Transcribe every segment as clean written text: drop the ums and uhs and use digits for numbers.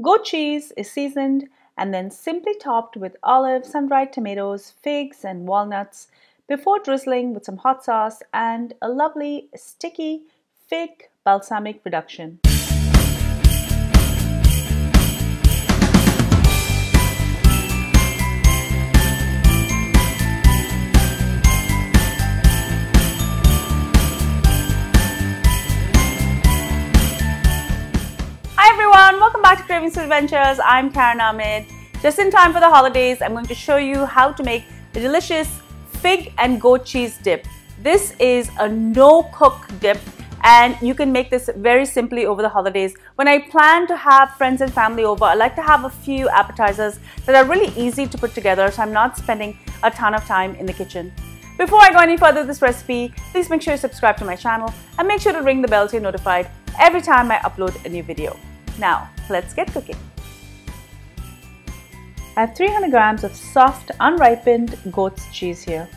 Goat cheese is seasoned and then simply topped with olives, sun-dried tomatoes, figs, and walnuts before drizzling with some hot sauce and a lovely sticky fig balsamic reduction. Welcome back to Kravings Food Adventures. I'm Karen Ahmed. Just in time for the holidays, I'm going to show you how to make the delicious fig and goat cheese dip. This is a no-cook dip and you can make this very simply over the holidays. When I plan to have friends and family over, I like to have a few appetizers that are really easy to put together, so I'm not spending a ton of time in the kitchen. Before I go any further with this recipe, please make sure you subscribe to my channel and make sure to ring the bell so you're notified every time I upload a new video. Now, let's get cooking. I have 300 grams of soft, unripened goat's cheese here.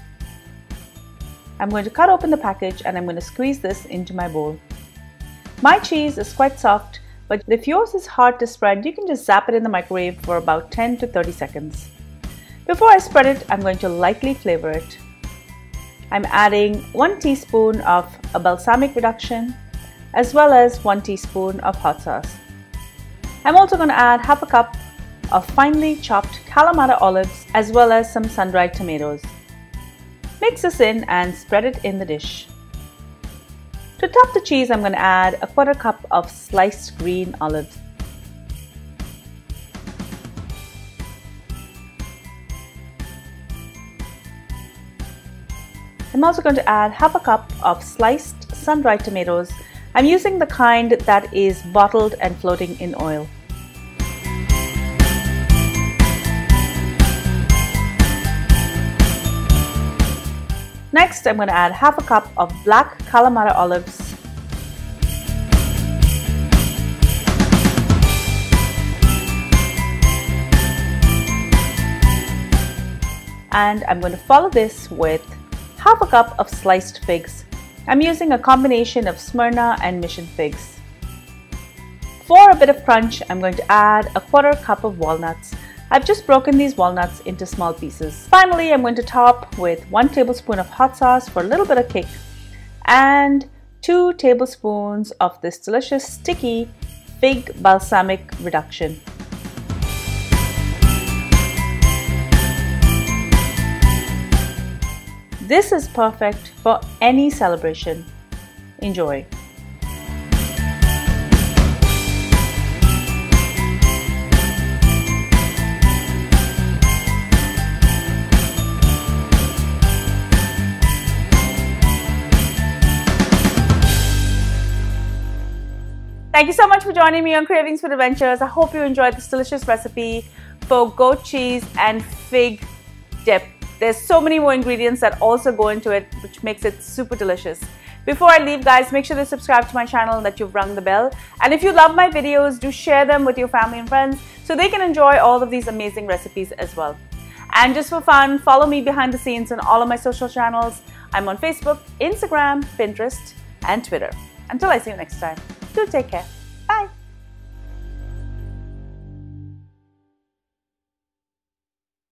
I'm going to cut open the package and I'm going to squeeze this into my bowl. My cheese is quite soft, but if yours is hard to spread, you can just zap it in the microwave for about 10 to 30 seconds. Before I spread it, I'm going to lightly flavor it. I'm adding 1 teaspoon of a balsamic reduction, as well as 1 teaspoon of hot sauce. I'm also going to add half a cup of finely chopped Kalamata olives as well as some sun-dried tomatoes. Mix this in and spread it in the dish. To top the cheese, I'm going to add a 1/4 cup of sliced green olives. I'm also going to add half a cup of sliced sun-dried tomatoes. I'm using the kind that is bottled and floating in oil. Next, I'm going to add half a cup of black Kalamata olives. And I'm going to follow this with half a cup of sliced figs. I'm using a combination of Smyrna and Mission Figs. For a bit of crunch, I'm going to add a 1/4 cup of walnuts. I've just broken these walnuts into small pieces. Finally, I'm going to top with 1 tablespoon of hot sauce for a little bit of kick and 2 tablespoons of this delicious sticky fig balsamic reduction. This is perfect for any celebration. Enjoy! Thank you so much for joining me on Kravings Food Adventures. I hope you enjoyed this delicious recipe for goat cheese and fig dip. There's so many more ingredients that also go into it, which makes it super delicious. Before I leave, guys, make sure to subscribe to my channel and that you've rung the bell. And if you love my videos, do share them with your family and friends so they can enjoy all of these amazing recipes as well. And just for fun, follow me behind the scenes on all of my social channels. I'm on Facebook, Instagram, Pinterest, and Twitter. Until I see you next time, do take care.